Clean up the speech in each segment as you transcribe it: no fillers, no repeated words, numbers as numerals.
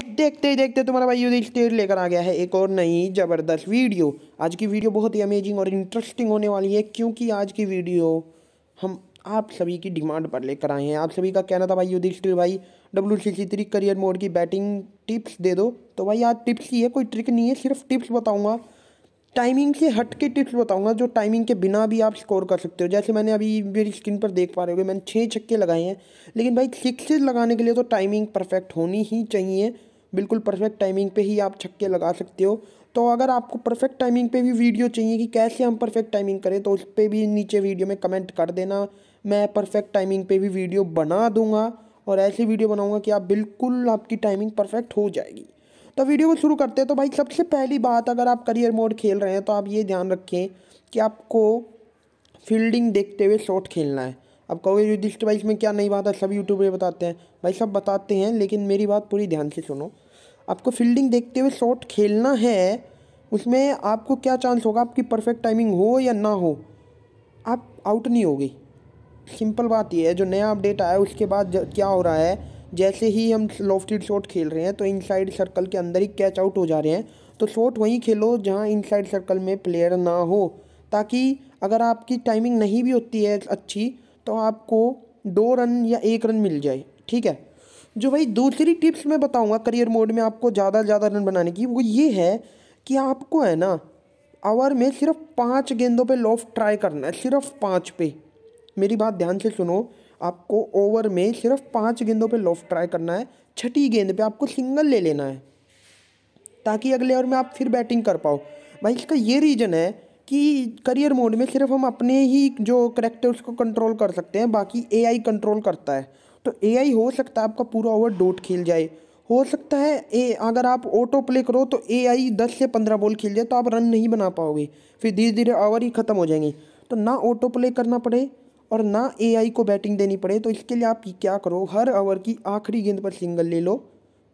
और देखते ही देखते तुम्हारा भाई युधिष्ठिर लेकर आ गया है एक और नई ज़बरदस्त वीडियो। आज की वीडियो बहुत ही अमेजिंग और इंटरेस्टिंग होने वाली है, क्योंकि आज की वीडियो हम आप सभी की डिमांड पर लेकर आए हैं। आप सभी का कहना था भाई युधिष्ठिर भाई WCC3 करियर मोड की बैटिंग टिप्स दे दो, तो भाई आज टिप्स ही है, कोई ट्रिक नहीं है, सिर्फ टिप्स बताऊँगा, टाइमिंग से हट के टिप्स बताऊंगा जो टाइमिंग के बिना भी आप स्कोर कर सकते हो। जैसे मैंने अभी मेरी स्क्रीन पर देख पा रहे हो, मैंने 6 छक्के लगाए हैं, लेकिन भाई 6 लगाने के लिए तो टाइमिंग परफेक्ट होनी ही चाहिए। बिल्कुल परफेक्ट टाइमिंग पे ही आप छक्के लगा सकते हो। तो अगर आपको परफेक्ट टाइमिंग पे भी वीडियो चाहिए कि कैसे हम परफेक्ट टाइमिंग करें, तो उस पर भी नीचे वीडियो में कमेंट कर देना, मैं परफेक्ट टाइमिंग पर भी वीडियो बना दूँगा और ऐसी वीडियो बनाऊँगा कि आप बिल्कुल आपकी टाइमिंग परफेक्ट हो जाएगी। तो वीडियो को शुरू करते हैं। तो भाई सबसे पहली बात, अगर आप करियर मोड खेल रहे हैं तो आप ये ध्यान रखें कि आपको फील्डिंग देखते हुए शॉट खेलना है। अब कहोगे युधिष्ठिर भाई इसमें क्या नई बात है, सब यूट्यूबर बताते हैं, भाई सब बताते हैं, लेकिन मेरी बात पूरी ध्यान से सुनो। आपको फील्डिंग देखते हुए शॉट खेलना है, उसमें आपको क्या चांस होगा, आपकी परफेक्ट टाइमिंग हो या ना हो, आप आउट नहीं होगी। सिंपल बात यह है, जो नया अपडेट आया उसके बाद क्या हो रहा है, जैसे ही हम लॉफ्टेड शॉट खेल रहे हैं तो इनसाइड सर्कल के अंदर ही कैच आउट हो जा रहे हैं। तो शॉट वहीं खेलो जहां इनसाइड सर्कल में प्लेयर ना हो, ताकि अगर आपकी टाइमिंग नहीं भी होती है अच्छी तो आपको 2 रन या 1 रन मिल जाए, ठीक है। जो भाई दूसरी टिप्स मैं बताऊंगा करियर मोड में आपको ज़्यादा रन बनाने की, वो ये है कि आपको है ना ओवर में सिर्फ 5 गेंदों पर लॉफ्ट ट्राई करना है, सिर्फ 5 पे। मेरी बात ध्यान से सुनो, आपको ओवर में सिर्फ 5 गेंदों पे लॉफ्ट ट्राई करना है, छठी गेंद पे आपको सिंगल ले लेना है, ताकि अगले ओवर में आप फिर बैटिंग कर पाओ। भाई इसका ये रीज़न है कि करियर मोड में सिर्फ हम अपने ही जो करैक्टर उसको कंट्रोल कर सकते हैं, बाकी AI कंट्रोल करता है। तो AI हो सकता है आपका पूरा ओवर डॉट खेल जाए, हो सकता है अगर आप ऑटो प्ले करो तो AI 10 से 15 बॉल खेल जाए, तो आप रन नहीं बना पाओगे, फिर धीरे धीरे ओवर ही ख़त्म हो जाएंगे। तो ना ऑटो प्ले करना पड़े और ना AI को बैटिंग देनी पड़े, तो इसके लिए आप क्या करो, हर ओवर की आखिरी गेंद पर सिंगल ले लो,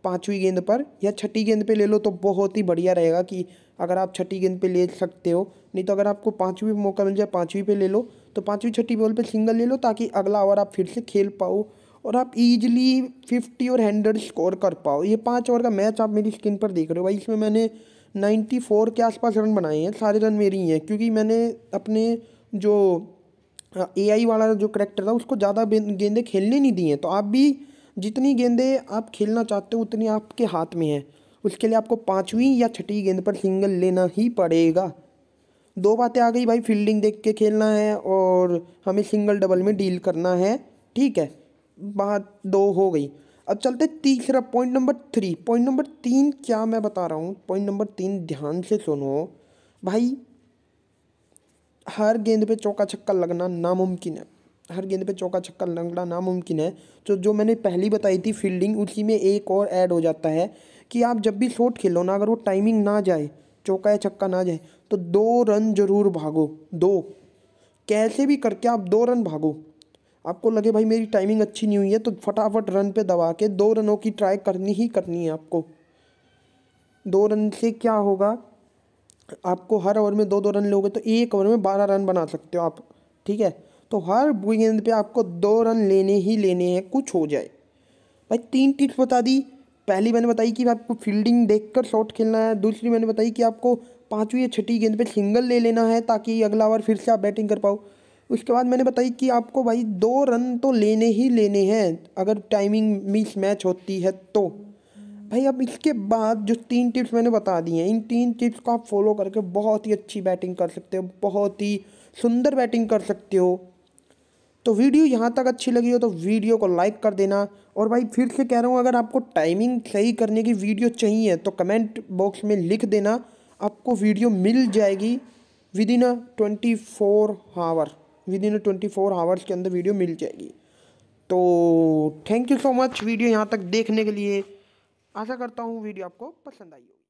5वीं गेंद पर या 6ठी गेंद पे ले लो, तो बहुत ही बढ़िया रहेगा। कि अगर आप 6ठी गेंद पे ले सकते हो, नहीं तो अगर आपको 5वीं मौका मिल जाए 5वीं पे ले लो, तो 5वीं 6ठी बॉल पे सिंगल ले लो, ताकि अगला ओवर आप फिर से खेल पाओ और आप ईजिली 50 और 100 स्कोर कर पाओ। ये 5 ओवर का मैच आप मेरी स्क्रीन पर देख रहे हो, भाई इसमें मैंने 94 के आसपास रन बनाए हैं, सारे रन मेरे ही हैं, क्योंकि मैंने अपने जो AI वाला जो करैक्टर था उसको ज़्यादा गेंदें खेलने नहीं दी हैं। तो आप भी जितनी गेंदें आप खेलना चाहते हो उतनी आपके हाथ में है, उसके लिए आपको 5वीं या 6ठी गेंद पर सिंगल लेना ही पड़ेगा। 2 बातें आ गई भाई, फील्डिंग देख के खेलना है और हमें सिंगल डबल में डील करना है, ठीक है, बात 2 हो गई। अब चलते तीसरा पॉइंट नंबर 3। पॉइंट नंबर 3 क्या मैं बता रहा हूँ, पॉइंट नंबर 3 ध्यान से सुनो भाई। हर गेंद पे चौका छक्का लगना नामुमकिन है, हर गेंद पे चौका छक्का लगना नामुमकिन है। तो जो मैंने पहली बताई थी फील्डिंग, उसी में एक और ऐड हो जाता है कि आप जब भी शॉट खेलो ना, अगर वो टाइमिंग ना जाए, चौका या छक्का ना जाए, तो 2 रन ज़रूर भागो। 2 कैसे भी करके आप 2 रन भागो। आपको लगे भाई मेरी टाइमिंग अच्छी नहीं हुई है, तो फटाफट रन पे दबा के 2 रनों की ट्राई करनी ही करनी है आपको। 2 रन से क्या होगा, आपको हर ओवर में 2-2 रन लोगे तो एक ओवर में 12 रन बना सकते हो आप, ठीक है। तो हर गेंद पे आपको 2 रन लेने ही लेने हैं, कुछ हो जाए। भाई 3 टिप्स बता दी, पहली मैंने बताई कि आपको फील्डिंग देखकर शॉट खेलना है, दूसरी मैंने बताई कि आपको 5वीं या 6ठी गेंद पे सिंगल ले लेना है ताकि अगला ओवर फिर से आप बैटिंग कर पाओ, उसके बाद मैंने बताई कि आपको भाई 2 रन तो लेने ही लेने हैं अगर टाइमिंग मिस मैच होती है तो। भाई अब इसके बाद जो 3 टिप्स मैंने बता दी हैं, इन 3 टिप्स को आप फॉलो करके बहुत ही अच्छी बैटिंग कर सकते हो, बहुत ही सुंदर बैटिंग कर सकते हो। तो वीडियो यहाँ तक अच्छी लगी हो तो वीडियो को लाइक कर देना। और भाई फिर से कह रहा हूँ, अगर आपको टाइमिंग सही करने की वीडियो चाहिए तो कमेंट बॉक्स में लिख देना, आपको वीडियो मिल जाएगी within a 24 hour, within 24 hours के अंदर वीडियो मिल जाएगी। तो thank you so much video यहाँ तक देखने के लिए, आशा करता हूँ वीडियो आपको पसंद आई होगी।